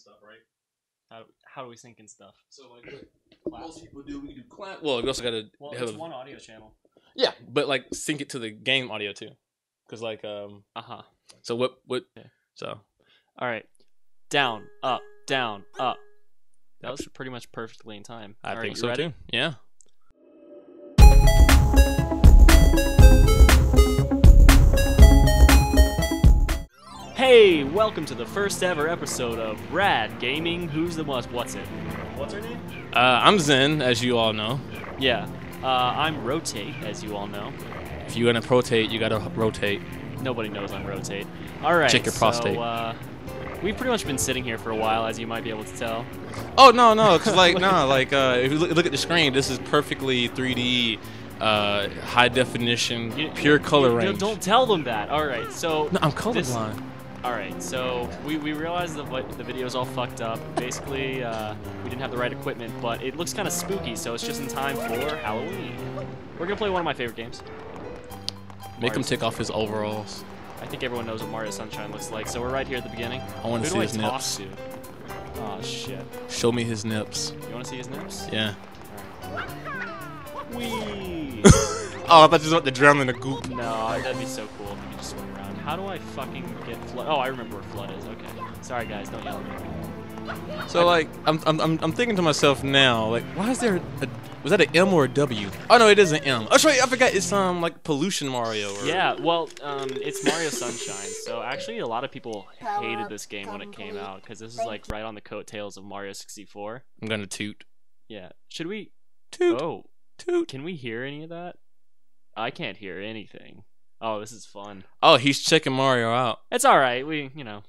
and stuff, right? How do we sync and stuff? So like what most people do, we do clap. Well, we also gotta have one audio channel. Yeah, but like sync it to the game audio too, because like So what? Yeah. So, all right, down, up, down, up. That was pretty much perfectly in time. I think so too. Yeah. Hey, welcome to the first ever episode of Rad Gaming. Who's the most? What's it? What's her name? I'm Zen, as you all know. Yeah. I'm Rotate, as you all know. If you're gonna rotate, you gotta rotate. Nobody knows I'm Rotate. All right. Check your prostate. So, we've pretty much been sitting here for a while, as you might be able to tell. Oh no, because like if you look at the screen, this is perfectly 3D. High definition, pure color range. Don't tell them that. All right, so no, I'm colorblind. All right, so we realized that the video's all fucked up. Basically, we didn't have the right equipment, but it looks kind of spooky, so it's just in time for Halloween. We're gonna play one of my favorite games. Make him take off his overalls. I think everyone knows what Mario Sunshine looks like, so we're right here at the beginning. I want to see his nips. Oh shit. Show me his nips. You want to see his nips? Yeah. All right. Whee! Oh, I thought you was about to drown in a goop. No, that'd be so cool if you could just swim around. How do I fucking get flood? Oh, I remember where flood is. Okay. Sorry, guys. Don't yell at me. So, like, I'm thinking to myself now, like, why is there a... Was that an M or a W? Oh, no, it is an M. Oh, sorry, I forgot. It's, like, Pollution Mario. Or... Yeah, well, it's Mario Sunshine. So, actually, a lot of people hated this game when it came out, because this is, like, right on the coattails of Mario 64. I'm gonna toot. Yeah. Should we... Toot. Oh. Toot. Can we hear any of that? I can't hear anything. Oh, this is fun. Oh, he's checking Mario out. It's all right. We, you know,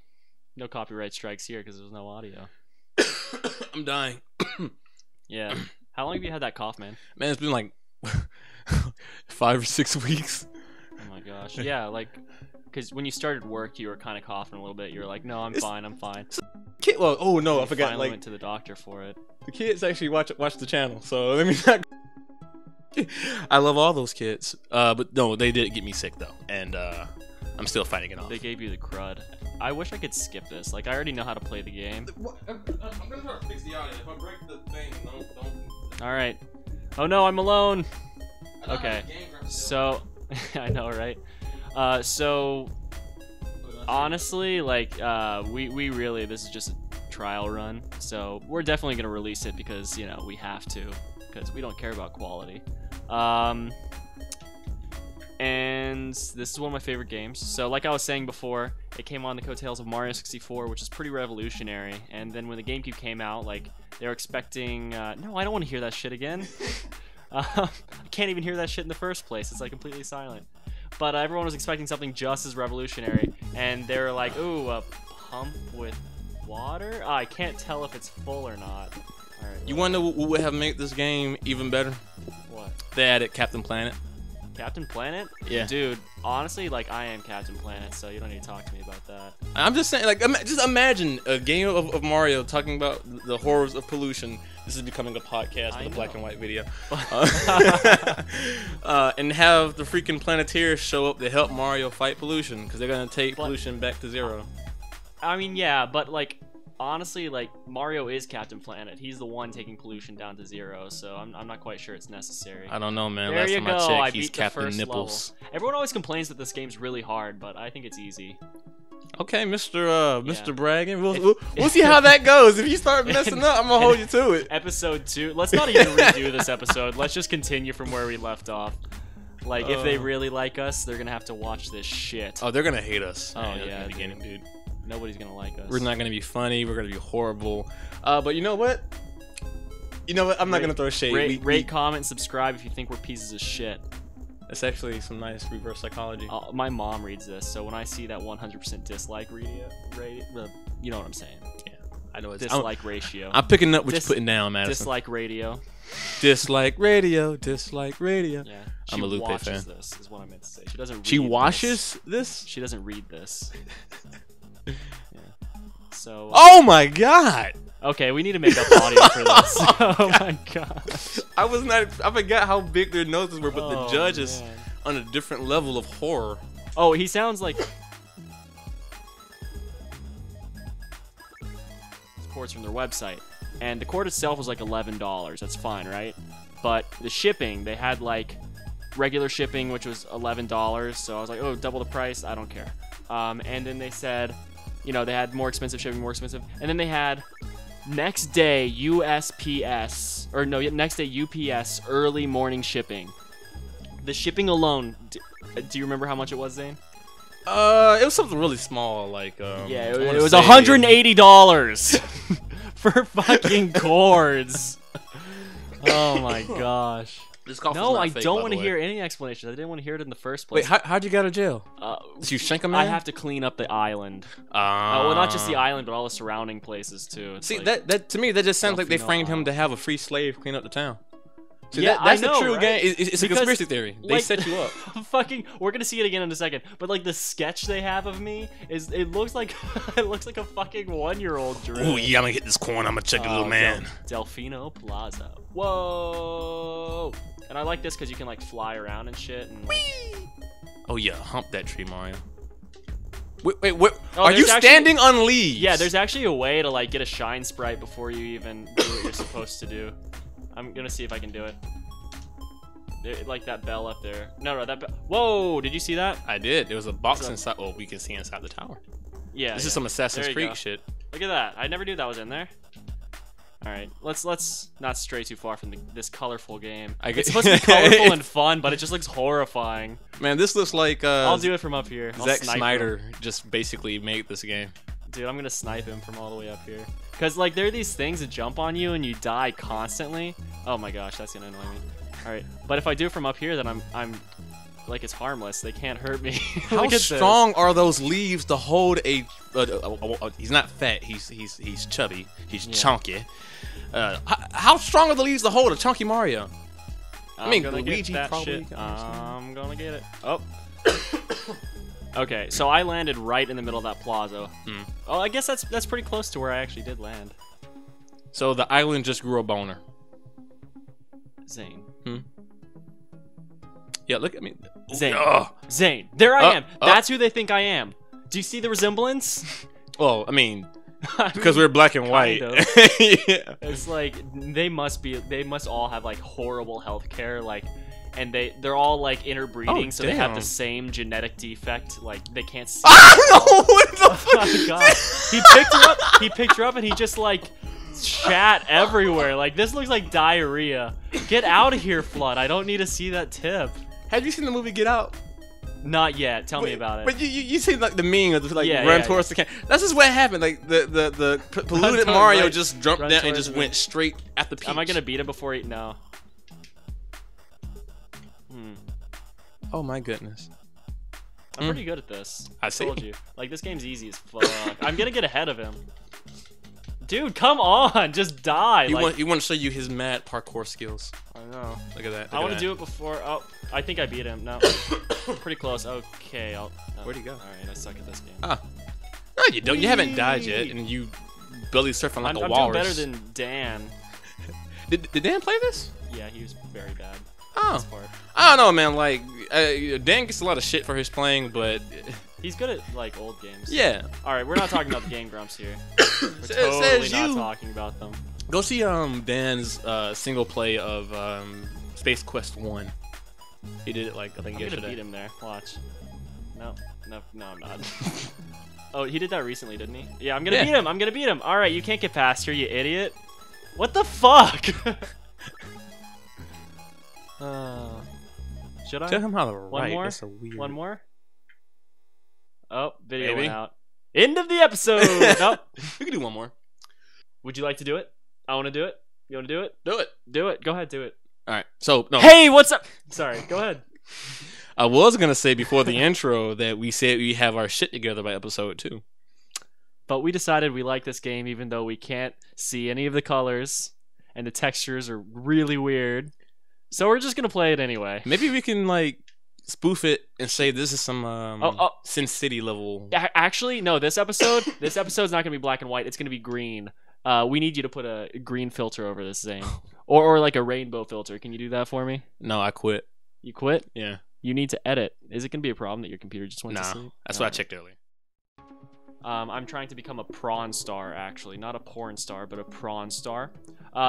no copyright strikes here because there's no audio. I'm dying. Yeah. How long have you had that cough, man? Man, it's been like 5 or 6 weeks. Oh my gosh. Yeah, like, because when you started work, you were kind of coughing a little bit. You were like, no, I'm fine. Well, oh no, I forgot. Finally, like, went to the doctor for it. The kids actually watch the channel, so let me not. I love all those kids, but no, they did get me sick though, and I'm still fighting it off. They gave you the crud. I wish I could skip this. Like, I already know how to play the game. I'm gonna try to fix the audio. If I break the thing, don't. All right. Oh no, I'm alone. Okay. So, I know, right? So, honestly, like, we really, this is just a trial run, so we're definitely gonna release it because you know we have to. Because we don't care about quality. And this is one of my favorite games. So like I was saying before, it came on the coattails of Mario 64, which is pretty revolutionary. And then when the GameCube came out, like, they were expecting... no, I don't want to hear that shit again. I can't even hear that shit in the first place. It's like completely silent. But everyone was expecting something just as revolutionary. And they were like, ooh, a pump with water? I can't tell if it's full or not. Right, you want to know what would have made this game even better? What? They added Captain Planet. Captain Planet? Yeah. Dude, honestly, like, I am Captain Planet, so you don't need to talk to me about that. I'm just saying, like, just imagine a game of Mario talking about the horrors of pollution. This is becoming a podcast with a black and white video. And have the freaking Planeteers show up to help Mario fight pollution, because they're going to take pollution back to zero. I mean, yeah, but, like... Honestly, like, Mario is Captain Planet. He's the one taking pollution down to zero, so I'm not quite sure it's necessary. I don't know, man. Last time I checked, he's Captain Nipples. Everyone always complains that this game's really hard, but I think it's easy. Okay, Mr. Bragging. We'll see how that goes. If you start messing up, I'm gonna hold you to it. Episode 2. Let's not even redo this episode. Let's just continue from where we left off. Like, if they really like us, they're gonna have to watch this shit. Oh, they're gonna hate us. Oh yeah, in the beginning, dude. Nobody's gonna like us. We're not gonna be funny. We're gonna be horrible. But you know what? I'm not gonna throw shade. Rate, comment, subscribe if you think we're pieces of shit. That's actually some nice reverse psychology. My mom reads this, so when I see that 100% dislike rate, you know what I'm saying? Yeah, I know. It's dislike ratio. I'm picking up what you're putting down, Madison. Dislike radio. Dislike radio. Dislike radio. Yeah. I'm a Lupe fan. She watches this, is what I meant to say. She doesn't. She watches this. She doesn't read this. Yeah. So. Oh my God! Okay, we need to make up audio for this. Oh my God! I was not. I forgot how big their noses were, but the judge is on a different level of horror. Oh, he sounds like. quartz from their website. And the quart itself was like $11. That's fine, right? But the shipping, they had like regular shipping, which was $11. So I was like, oh, double the price. I don't care. And then they said, you know, they had more expensive shipping, more expensive. And then they had next day USPS, or no, next day UPS early morning shipping. The shipping alone, do you remember how much it was, Zane? It was something really small, like, yeah, it was $180 for fucking cords. Oh my gosh. No, I don't want to hear any explanations. I didn't want to hear it in the first place. Wait, how'd you get out of jail? Did you shank him? I have to clean up the island. Well, not just the island, but all the surrounding places too. It's see, like, that to me, that just sounds like they framed him to have a free slave clean up the town. So yeah, that's the true game. It's a conspiracy theory. They like, set you up. Fucking, we're gonna see it again in a second. But like the sketch they have of me is, it looks like a fucking 1-year-old drew. Ooh, yeah, I'm gonna hit this corn. I'm gonna check it, little man. Delfino Plaza. Whoa! And I like this because you can like fly around and shit. And... Whee! Oh yeah, hump that tree, Mario. Wait, oh, are you standing on leaves? Yeah, there's actually a way to like get a shine sprite before you even do what you're supposed to do. I'm gonna see if I can do it. Like that bell up there. No, that bell. Whoa, did you see that? I did. There was a box inside. Well, we can see inside the tower. Yeah. This is some Assassin's Creed shit. Look at that. I never knew that was in there. All right, let's not stray too far from this colorful game. It's supposed to be colorful and fun, but it just looks horrifying. Man, this looks like. I'll do it from up here. Zack Snyder just basically made this game. Dude, I'm gonna snipe him from all the way up here. Cause like there are these things that jump on you and you die constantly. Oh my gosh, that's gonna annoy me. All right, but if I do it from up here, then I'm like it's harmless. They can't hurt me. How strong are those leaves to hold a? He's not fat. He's chubby. He's chunky. How strong are the leaves to hold a chunky Mario? I mean, Luigi probably. I'm gonna get it. Oh. Okay, so I landed right in the middle of that plaza. Oh, I guess that's pretty close to where I actually did land. So the island just grew a boner. Zane. Yeah, look at me. Zane. Ugh. Zane. There I am. That's who they think I am. Do you see the resemblance? Well, I mean, because we're black and white. Yeah. It's like they must all have like horrible healthcare, like. And they're all like interbreeding, so damn. They have the same genetic defect. Like they can't see. No! What the fuck? Oh my god! He picked her up. He picked her up, and he just like shat everywhere. Like this looks like diarrhea. Get out of here, Flood! I don't need to see that tip. Have you seen the movie Get Out? Not yet. Tell me about it. But you see like the meme of like run towards the can. That's just what happened. Like the polluted Mario just jumped down and just went straight at the peach. Am I gonna beat him before he? No. Oh my goodness. I'm pretty good at this. I told you. Like, this game's easy as fuck. I'm gonna get ahead of him. Dude, come on! Just die! You like, want to show you his mad parkour skills. I know. Look at that. I want to do it before... Oh, I think I beat him. No. Pretty close. Okay, where'd he go? Alright, I suck at this game. No, you don't. You haven't died yet, and you belly surfing like a walrus. I'm doing better than Dan. Did Dan play this? Yeah, he was very bad. Oh, I don't know, man. Like, Dan gets a lot of shit for his playing, but he's good at like old games. Yeah. All right, we're not talking about the Game Grumps here. We're totally not talking about them. Go see Dan's single play of Space Quest 1. He did it like I think yesterday. I'm gonna beat him there. Watch. No, I'm not. Oh, he did that recently, didn't he? Yeah, I'm gonna beat him. I'm gonna beat him. All right, you can't get past here, you idiot. What the fuck? Should I? Tell him how to write. One more? That's a weird... One more? Oh, video went out. End of the episode! Nope. We can do one more. Would you like to do it? I want to do it. You want to do it? Do it. Do it. Go ahead, do it. Alright, so... No. Hey, what's up? Sorry, go ahead. I was going to say before the intro that we said we have our shit together by episode 2. But we decided we like this game even though we can't see any of the colors and the textures are really weird. So we're just gonna play it anyway. Maybe we can like spoof it and say this is some Sin City level. Actually, no. This episode's not gonna be black and white. It's gonna be green. We need you to put a green filter over this thing, or like a rainbow filter. Can you do that for me? No, I quit. You quit? Yeah. You need to edit. Is it gonna be a problem that your computer just went to sleep? That's what I checked earlier. I'm trying to become a prawn star, actually. Not a porn star, but a prawn star.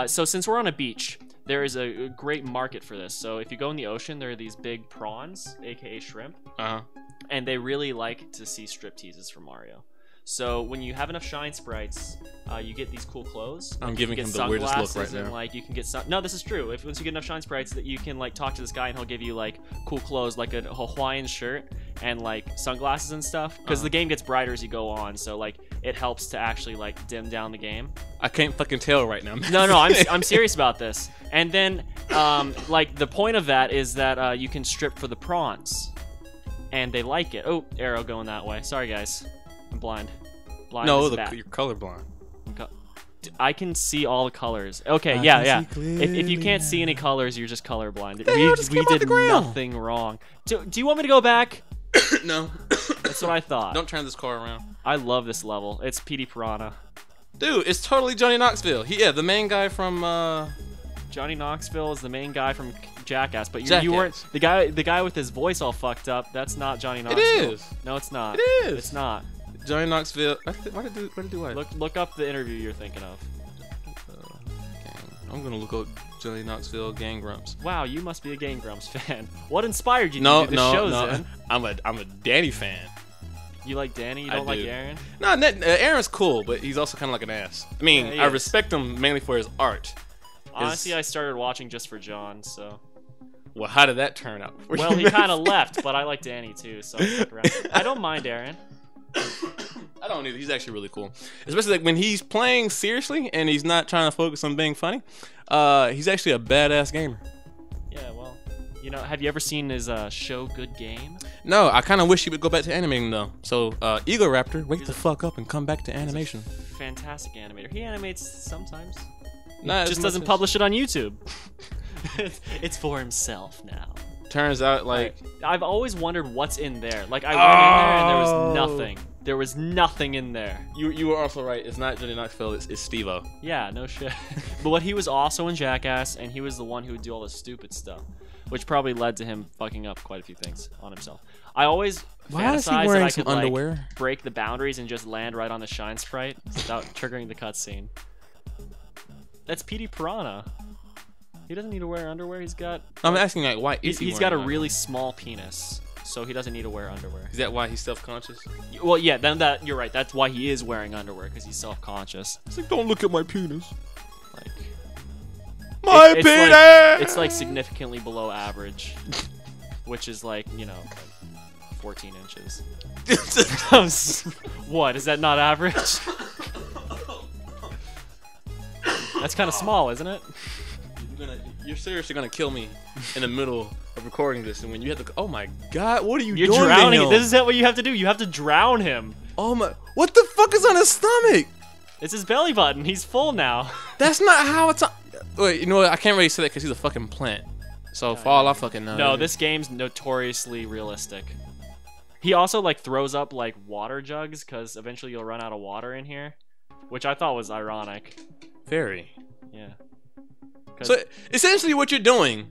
So since we're on a beach, there is a great market for this. So if you go in the ocean, there are these big prawns, aka shrimp. Uh-huh. And they really like to see stripteases from Mario. So when you have enough shine sprites, you get these cool clothes. I'm giving him the weirdest look right now. Like you can get some. No, this is true. If once you get enough shine sprites, that you can like talk to this guy and he'll give you like cool clothes, like a Hawaiian shirt and like sunglasses and stuff. Because the game gets brighter as you go on, so like it helps to actually like dim down the game. I can't fucking tell right now. No, no, I'm serious about this. And then like the point of that is that you can strip for the prawns, and they like it. Oh, arrow going that way. Sorry guys. I'm blind. No, look, you're colorblind. I can see all the colors. Okay, yeah, yeah. If you can't see any colors, you're just colorblind. We did nothing wrong. Do you want me to go back? No. That's what I thought. Don't turn this car around. I love this level. It's Petey Piranha. Dude, it's totally Johnny Knoxville. Yeah, the main guy from... Johnny Knoxville is the main guy from Jackass, but you weren't the guy with his voice all fucked up. That's not Johnny Knoxville. It is. No, it's not. It is. It's not. Johnny Knoxville. Why did I? Look up the interview you're thinking of. I'm gonna look up Johnny Knoxville Game Grumps. Wow, you must be a Game Grumps fan. What inspired you to do this show? No. I'm a Danny fan. You like Danny? You don't like Aaron? No, Aaron's cool, but he's also kind of like an ass. I mean, I respect him mainly for his art. Honestly, I started watching just for John, so. Well, how did that turn out? Well, he kind of left, but I like Danny too, so I stuck around. I don't mind Aaron. I don't either. He's actually really cool, especially like when he's playing seriously and he's not trying to focus on being funny. He's actually a badass gamer. Yeah, well, you know, have you ever seen his show Good Game? No, I kind of wish he would go back to animating though. So Egoraptor, wake the fuck up and come back to animation. Fantastic animator. He animates sometimes. Nah, just doesn't publish it on YouTube. It's for himself now. Turns out, like... I've always wondered what's in there. Like, I went in there and there was nothing. There was nothing in there. You were also right. It's not Johnny Knoxville. It's Steve-O. Yeah, no shit. But he was also in Jackass, and he was the one who would do all the stupid stuff, which probably led to him fucking up quite a few things on himself. I always fantasize that I could, like, break the boundaries and just land right on the shine sprite without triggering the cutscene. That's Petey Piranha. He doesn't need to wear underwear. He's got... I'm asking, like, why is he wearing underwear? He's got a really small penis, so he doesn't need to wear underwear. Is that why he's self-conscious? Well, yeah, you're right. That's why he is wearing underwear, because he's self-conscious. It's like, don't look at my penis. Like... My penis! It's, like, significantly below average, which is, like, you know, like 14 inches. What? Is that not average? That's kind of small, isn't it? You're seriously gonna kill me in the middle of recording this, and when you have to, oh my god, what are you doing? You're drowning. This is what you have to do. You have to drown him. Oh my! What the fuck is on his stomach? It's his belly button. He's full now. That's not how it's. Wait, you know what? I can't really say that because he's a fucking plant. So for all I fucking know. No, this game's notoriously realistic. He also like throws up like water jugs because eventually you'll run out of water in here, which I thought was ironic. Very. Yeah. So essentially, what you're doing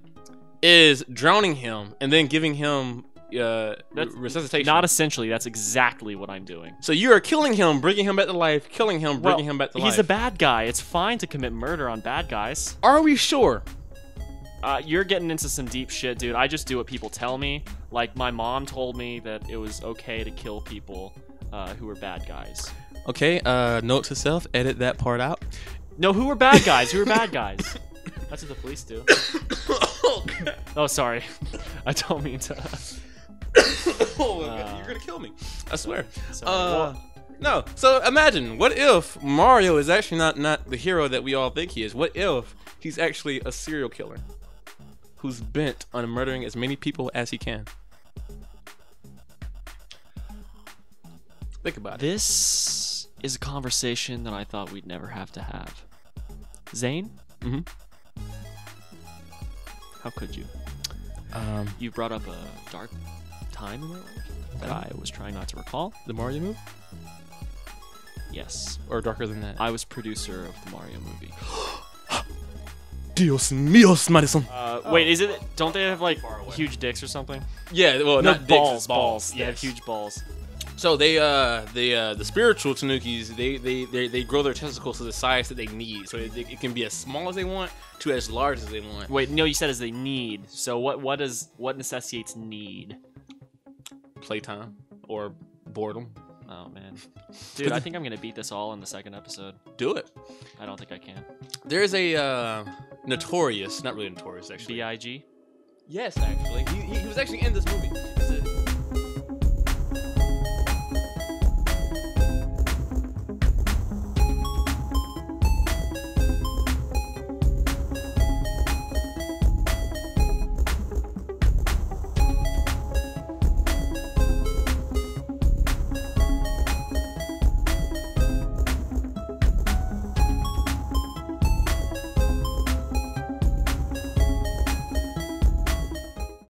is drowning him and then giving him resuscitation. Not essentially. That's exactly what I'm doing. So you are killing him, bringing him back to life, killing him, bringing him back to life. He's a bad guy. It's fine to commit murder on bad guys. Are we sure? You're getting into some deep shit, dude. I just do what people tell me. Like, my mom told me that it was okay to kill people who were bad guys. Okay, note to self, edit that part out. No, who were bad guys? Who were bad guys? That's what the police do. Oh, sorry. I don't mean to. Oh, you're going to kill me. I swear. Sorry. No. So imagine, what if Mario is actually not the hero that we all think he is? What if he's actually a serial killer who's bent on murdering as many people as he can? Think about it. This is a conversation that I thought we'd never have to have. Zane? Mm-hmm. How could you? You brought up a dark time in my life that I was trying not to recall. The Mario movie? Yes. Or darker than that. I was producer of the Mario movie. Dios mío, Madison. Wait, is it? Don't they have like huge dicks or something? Yeah, well, not balls. They have huge balls. So the spiritual Tanukis, they grow their testicles to the size that they need. So it can be as small as they want to as large as they want. Wait, no, you said as they need. So what necessitates need? Playtime or boredom. Oh man, dude, I think I'm gonna beat this all in the second episode. Do it. I don't think I can. There's a notorious, not really notorious actually. B.I.G. Yes, actually, he was actually in this movie.